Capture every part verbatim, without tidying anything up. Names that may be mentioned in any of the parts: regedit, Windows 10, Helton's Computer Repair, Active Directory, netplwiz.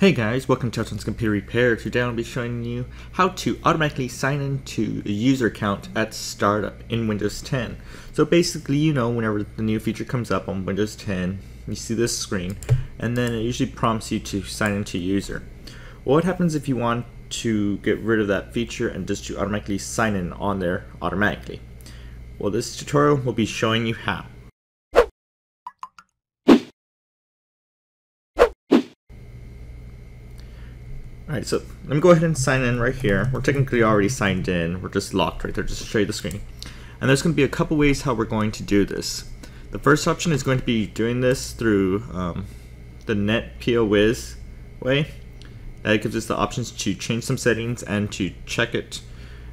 Hey guys, welcome to Helton's Computer Repair. Today I'll be showing you how to automatically sign into a user account at startup in Windows ten. So basically, you know, whenever the new feature comes up on Windows ten, you see this screen, and then it usually prompts you to sign into user. Well, what happens if you want to get rid of that feature and just to automatically sign in on there automatically? Well, this tutorial will be showing you how. Alright, so let me go ahead and sign in right here. We're technically already signed in. We're just locked right there, just to show you the screen. And there's going to be a couple ways how we're going to do this. The first option is going to be doing this through um, the netplwiz way. That gives us the options to change some settings and to check it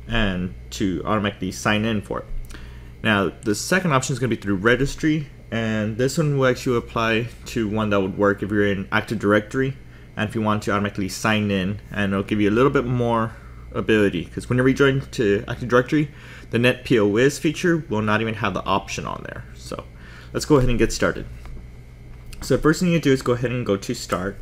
and to automatically sign in for it. Now, the second option is going to be through registry, and this one will actually apply to one that would work if you're in Active Directory. And if you want to automatically sign in, and it'll give you a little bit more ability, because whenever you join to Active Directory, the netplwiz feature will not even have the option on there. So let's go ahead and get started. So the first thing you do is go ahead and go to Start,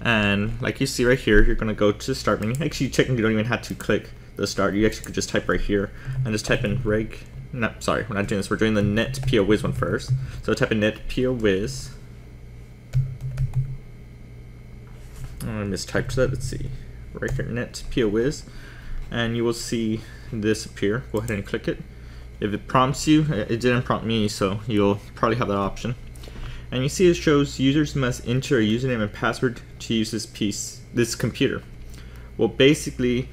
and like you see right here, you're going to go to Start menu. Actually, checking you don't even have to click the Start. You actually could just type right here and just type in reg. No, sorry, we're not doing this. We're doing the netplwiz one first. So type in netplwiz. I mistyped that. Let's see, right here, netplwiz, and you will see this appear. Go ahead and click it. If it prompts you, it didn't prompt me, so you'll probably have that option. And you see it shows users must enter a username and password to use this piece, this computer. Well, basically,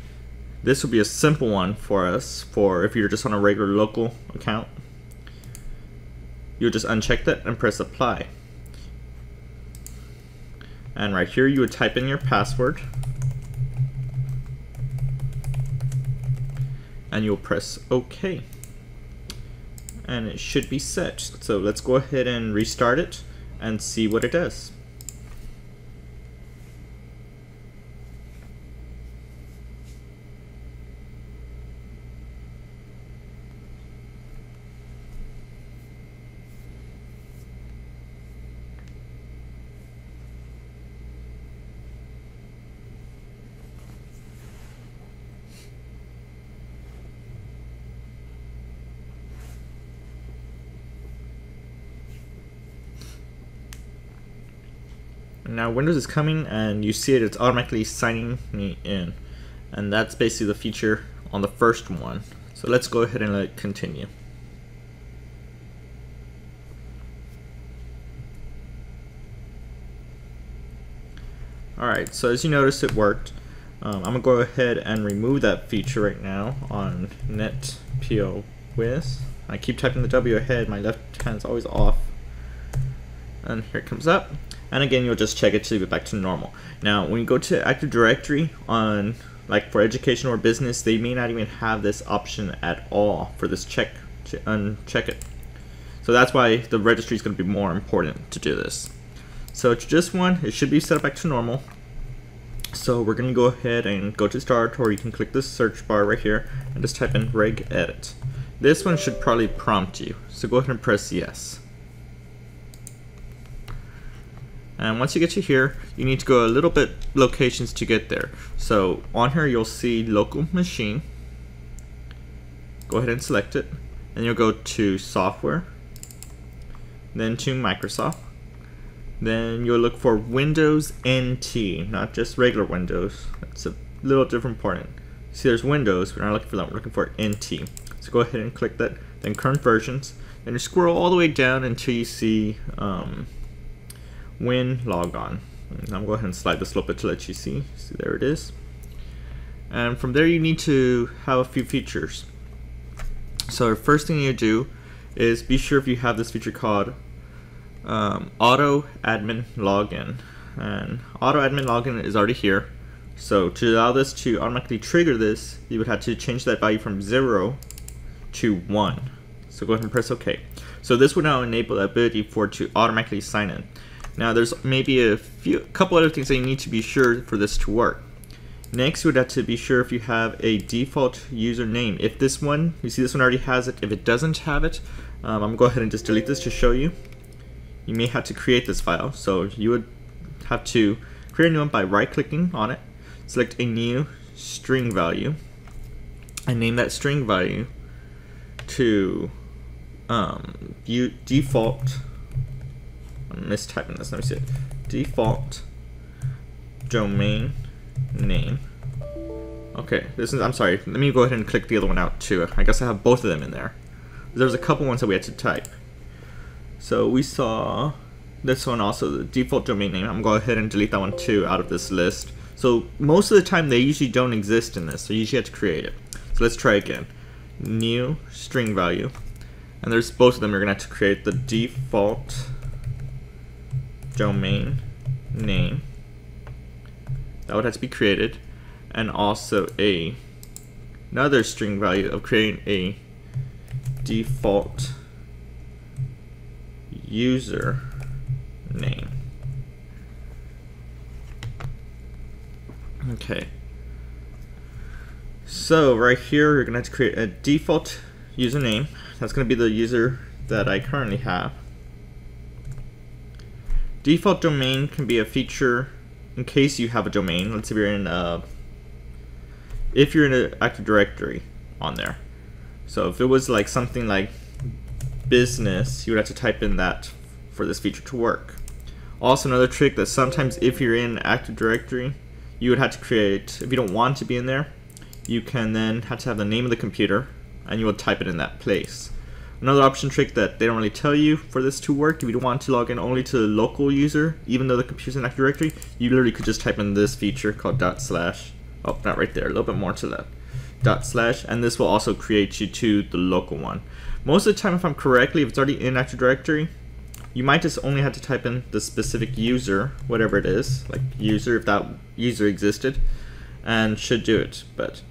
this will be a simple one for us. For if you're just on a regular local account, you'll just uncheck that and press apply. And right here, you would type in your password, and you'll press OK, and it should be set. So let's go ahead and restart it and see what it does. Now Windows is coming, and you see it, it's automatically signing me in. And that's basically the feature on the first one. So let's go ahead and let it continue. Alright, so as you notice, it worked. Um, I'm going to go ahead and remove that feature right now on netplwiz. I keep typing the W ahead, my left hand's always off. And here it comes up. And again, you'll just check it to get back to normal. Now, when you go to Active Directory, on like for education or business, they may not even have this option at all for this check to uncheck it. So that's why the registry is going to be more important to do this. So it's just one. It should be set back to normal. So we're going to go ahead and go to Start, or you can click this search bar right here and just type in regedit. This one should probably prompt you. So go ahead and press yes. And once you get to here, you need to go a little bit locations to get there. So on here, you'll see local machine. Go ahead and select it. And you'll go to software, then to Microsoft. Then you'll look for Windows N T, not just regular Windows. That's a little different part. See, there's Windows. We're not looking for that. We're looking for N T. So go ahead and click that. Then current versions. Then you scroll all the way down until you see um, Win log on. I'm going to go ahead and slide this a little bit to let you see. See, there it is. And from there, you need to have a few features. So the first thing you do is be sure if you have this feature called um, auto admin login. And auto admin login is already here. So to allow this to automatically trigger this, you would have to change that value from zero to one. So go ahead and press OK. So this would now enable the ability for it to automatically sign in. Now there's maybe a few, couple other things that you need to be sure for this to work. Next, you would have to be sure if you have a default username. If this one, you see this one already has it. If it doesn't have it, um, I'm gonna go ahead and just delete this to show you. You may have to create this file, so you would have to Create a new one by right-clicking on it. Select a new string value and name that string value to um, you default. I'm mistyping this. Let me see it. Default domain name. Okay, this is. I'm sorry. Let me go ahead and click the other one out too. I guess I have both of them in there. There's a couple ones that we had to type. So we saw this one also, the default domain name. I'm going to go ahead and delete that one too out of this list. So most of the time they usually don't exist in this, so you usually have to create it. So let's try again. New string value. And there's both of them. You're going to have to create the default domain name. That would have to be created. And also a another string value of creating a default user name. Okay. So right here you're gonna have to create a default username. That's gonna be the user that I currently have. Default domain can be a feature in case you have a domain. Let's say you're in a if you're in an Active Directory on there. So if it was like something like business, you would have to type in that for this feature to work. Also another trick that sometimes if you're in Active Directory, you would have to create, if you don't want to be in there, you can then have to have the name of the computer and you will type it in that place. Another option trick that they don't really tell you for this to work, if you don't want to log in only to the local user, even though the computer's in Active Directory, you literally could just type in this feature called dot slash, oh, not right there, a little bit more to the dot slash, and this will also create you to the local one. Most of the time, if I'm correctly, if it's already in Active Directory, you might just only have to type in the specific user, whatever it is, like user, if that user existed, and should do it. But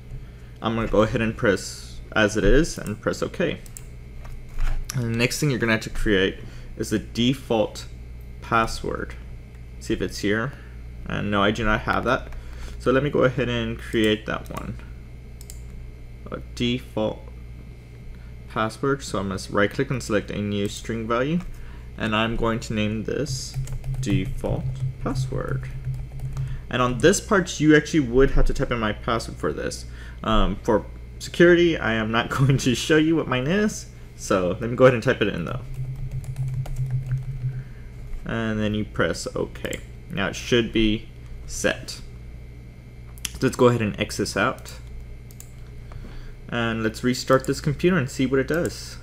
I'm gonna go ahead and press as it is and press OK. And the next thing you're gonna have to create is the default password. See if it's here. And no, I do not have that. So let me go ahead and create that one. A default password. So I'm gonna right click and select a new string value. And I'm going to name this default password. And on this part, you actually would have to type in my password for this. Um, for security, I am not going to show you what mine is. So let me go ahead and type it in though. And then you press OK. Now it should be set. So let's go ahead and X this out. And let's restart this computer and see what it does.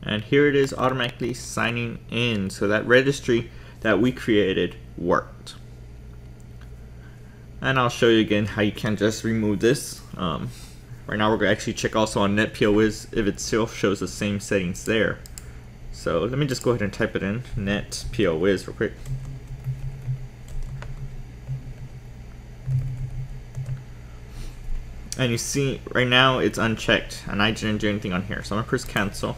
And here it is automatically signing in. So that registry that we created worked. And I'll show you again how you can just remove this. Um, right now we're going to actually check also on netplwiz if it still shows the same settings there. So let me just go ahead and type it in, netplwiz, real quick. And you see right now it's unchecked and I didn't do anything on here. So I'm going to press cancel.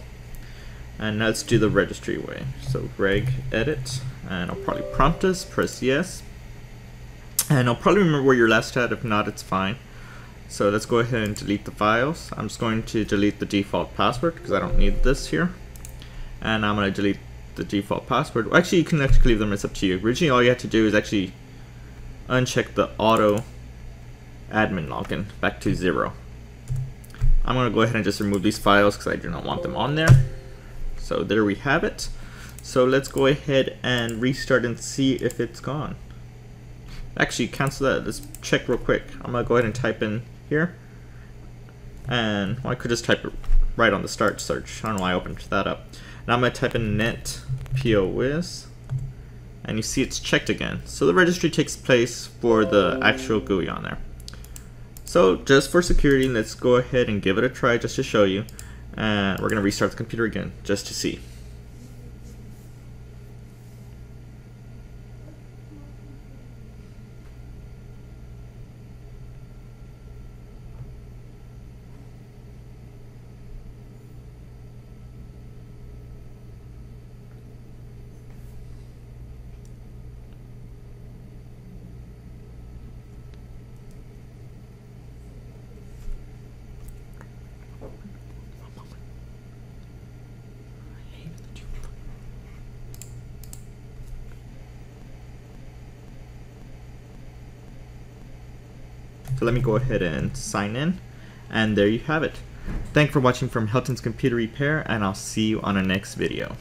And now let's do the registry way. So regedit, and I'll probably prompt us, press yes. And I'll probably remember where you're last at, if not it's fine. So let's go ahead and delete the files. I'm just going to delete the default password because I don't need this here. And I'm gonna delete the default password. Actually, you can actually leave them, it's up to you. Originally, all you had to do is actually uncheck the auto admin login back to zero. I'm gonna go ahead and just remove these files because I do not want them on there. So there we have it. So let's go ahead and restart and see if it's gone. Actually, cancel that. Let's check real quick. I'm gonna go ahead and type in here. And well, I could just type it right on the start search. I don't know why I opened that up. And I'm gonna type in netplwiz. And you see it's checked again. So the registry takes place for the actual G U I on there. So just for security, let's go ahead and give it a try just to show you. And we're going to restart the computer again just to see. So let me go ahead and sign in, and there you have it. Thanks for watching from Helton's Computer Repair, and I'll see you on our next video.